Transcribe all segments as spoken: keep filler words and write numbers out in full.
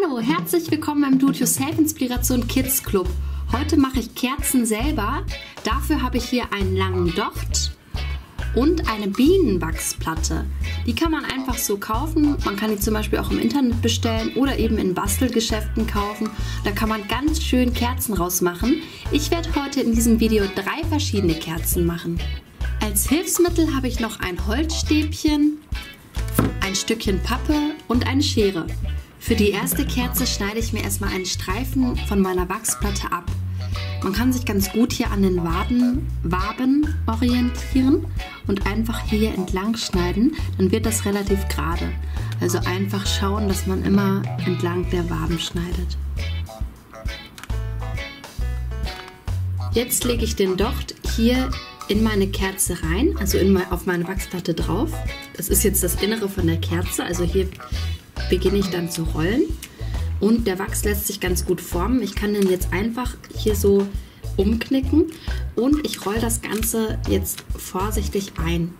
Hallo, herzlich willkommen beim Do-it-yourself Inspiration Kids Club. Heute mache ich Kerzen selber. Dafür habe ich hier einen langen Docht und eine Bienenwachsplatte. Die kann man einfach so kaufen. Man kann die zum Beispiel auch im Internet bestellen oder eben in Bastelgeschäften kaufen. Da kann man ganz schön Kerzen rausmachen. Ich werde heute in diesem Video drei verschiedene Kerzen machen. Als Hilfsmittel habe ich noch ein Holzstäbchen, ein Stückchen Pappe und eine Schere. Für die erste Kerze schneide ich mir erstmal einen Streifen von meiner Wachsplatte ab. Man kann sich ganz gut hier an den Waben, Waben orientieren und einfach hier entlang schneiden, dann wird das relativ gerade. Also einfach schauen, dass man immer entlang der Waben schneidet. Jetzt lege ich den Docht hier in meine Kerze rein, also in, auf meine Wachsplatte drauf. Das ist jetzt das Innere von der Kerze, also hier beginne ich dann zu rollen. Und der Wachs lässt sich ganz gut formen. Ich kann den jetzt einfach hier so umknicken und ich rolle das Ganze jetzt vorsichtig ein.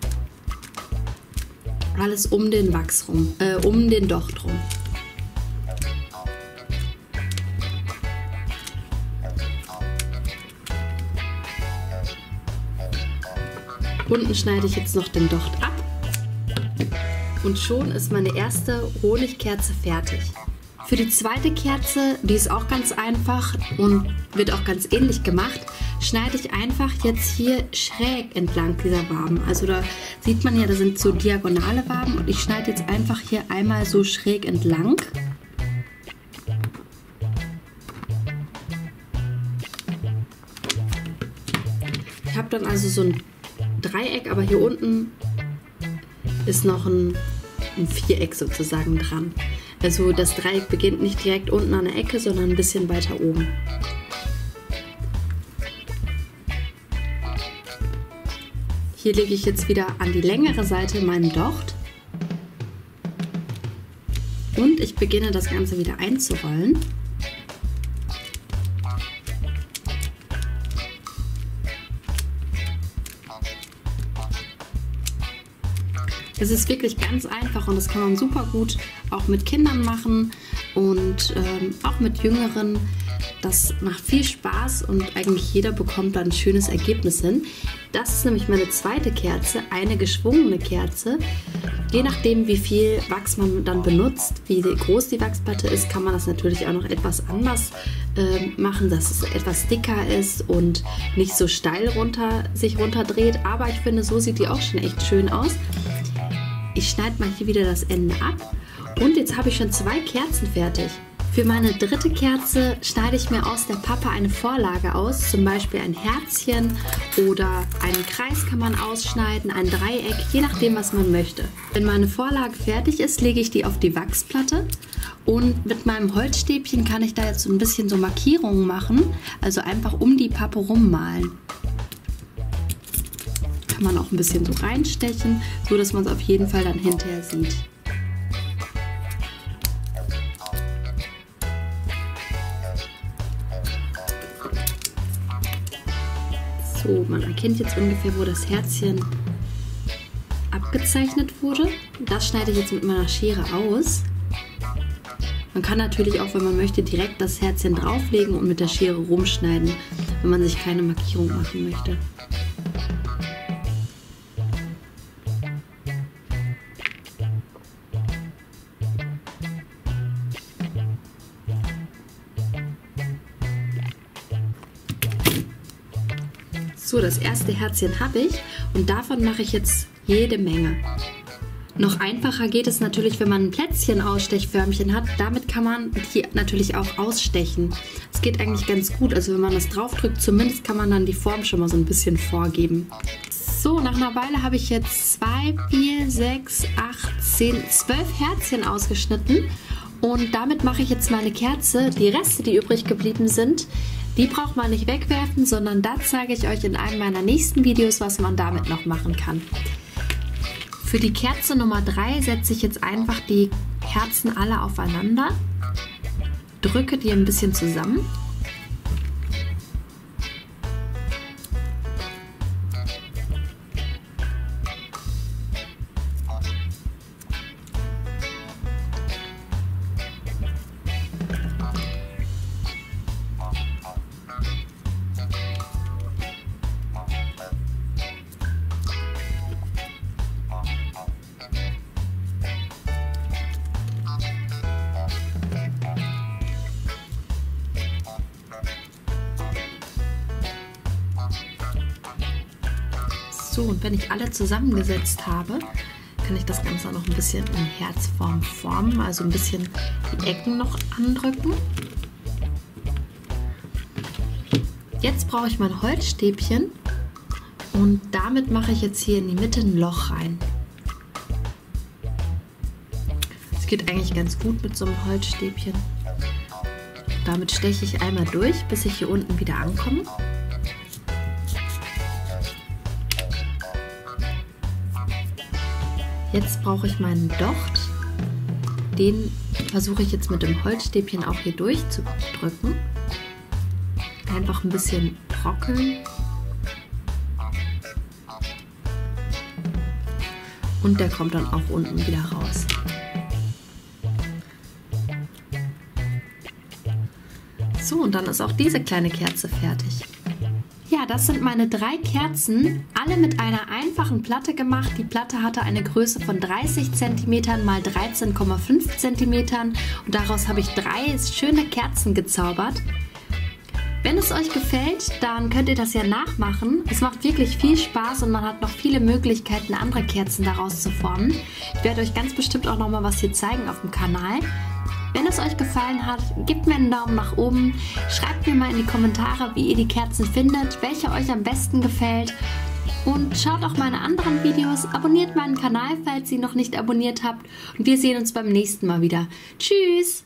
Alles um den Wachs rum, äh, um den Docht rum. Unten schneide ich jetzt noch den Docht ab und schon ist meine erste Honigkerze fertig. Für die zweite Kerze, die ist auch ganz einfach und wird auch ganz ähnlich gemacht, schneide ich einfach jetzt hier schräg entlang dieser Waben. Also da sieht man ja, da sind so diagonale Waben und ich schneide jetzt einfach hier einmal so schräg entlang. Ich habe dann also so ein Dreieck, aber hier unten ist noch ein, ein Viereck sozusagen dran. Also das Dreieck beginnt nicht direkt unten an der Ecke, sondern ein bisschen weiter oben. Hier lege ich jetzt wieder an die längere Seite meinen Docht und ich beginne das Ganze wieder einzurollen. Es ist wirklich ganz einfach und das kann man super gut auch mit Kindern machen und ähm, auch mit Jüngeren. Das macht viel Spaß und eigentlich jeder bekommt da ein schönes Ergebnis hin. Das ist nämlich meine zweite Kerze, eine geschwungene Kerze. Je nachdem, wie viel Wachs man dann benutzt, wie groß die Wachsplatte ist, kann man das natürlich auch noch etwas anders äh, machen, dass es etwas dicker ist und nicht so steil runter, sich runterdreht. Aber ich finde, so sieht die auch schon echt schön aus. Ich schneide mal hier wieder das Ende ab und jetzt habe ich schon zwei Kerzen fertig. Für meine dritte Kerze schneide ich mir aus der Pappe eine Vorlage aus, zum Beispiel ein Herzchen oder einen Kreis kann man ausschneiden, ein Dreieck, je nachdem was man möchte. Wenn meine Vorlage fertig ist, lege ich die auf die Wachsplatte und mit meinem Holzstäbchen kann ich da jetzt so ein bisschen so Markierungen machen, also einfach um die Pappe rummalen. Man auch ein bisschen so reinstechen, so dass man es auf jeden Fall dann hinterher sieht. So, man erkennt jetzt ungefähr, wo das Herzchen abgezeichnet wurde. Das schneide ich jetzt mit meiner Schere aus. Man kann natürlich auch, wenn man möchte, direkt das Herzchen drauflegen und mit der Schere rumschneiden, wenn man sich keine Markierung machen möchte. So, das erste Herzchen habe ich und davon mache ich jetzt jede Menge. Noch einfacher geht es natürlich, wenn man ein Plätzchen-Ausstechförmchen hat. Damit kann man die natürlich auch ausstechen. Es geht eigentlich ganz gut, also wenn man das draufdrückt, zumindest kann man dann die Form schon mal so ein bisschen vorgeben. So, nach einer Weile habe ich jetzt zwei, vier, sechs, acht, zehn, zwölf Herzchen ausgeschnitten. Und damit mache ich jetzt meine Kerze. Die Reste, die übrig geblieben sind, die braucht man nicht wegwerfen, sondern da zeige ich euch in einem meiner nächsten Videos, was man damit noch machen kann. Für die Kerze Nummer drei setze ich jetzt einfach die Kerzen alle aufeinander, drücke die ein bisschen zusammen. zu. Und wenn ich alle zusammengesetzt habe, kann ich das Ganze noch ein bisschen in Herzform formen, also ein bisschen die Ecken noch andrücken. Jetzt brauche ich mein Holzstäbchen und damit mache ich jetzt hier in die Mitte ein Loch rein. Es geht eigentlich ganz gut mit so einem Holzstäbchen. Damit steche ich einmal durch, bis ich hier unten wieder ankomme. Jetzt brauche ich meinen Docht. Den versuche ich jetzt mit dem Holzstäbchen auch hier durchzudrücken. Einfach ein bisschen brockeln. Und der kommt dann auch unten wieder raus. So, und dann ist auch diese kleine Kerze fertig. Ja, das sind meine drei Kerzen, alle mit einer einfachen Platte gemacht. Die Platte hatte eine Größe von dreißig Zentimeter mal dreizehn Komma fünf Zentimeter und daraus habe ich drei schöne Kerzen gezaubert. Wenn es euch gefällt, dann könnt ihr das ja nachmachen. Es macht wirklich viel Spaß und man hat noch viele Möglichkeiten, andere Kerzen daraus zu formen. Ich werde euch ganz bestimmt auch noch mal was hier zeigen auf dem Kanal. Wenn es euch gefallen hat, gebt mir einen Daumen nach oben, schreibt mir mal in die Kommentare, wie ihr die Kerzen findet, welche euch am besten gefällt und schaut auch meine anderen Videos, abonniert meinen Kanal, falls ihr ihn noch nicht abonniert habt und wir sehen uns beim nächsten Mal wieder. Tschüss!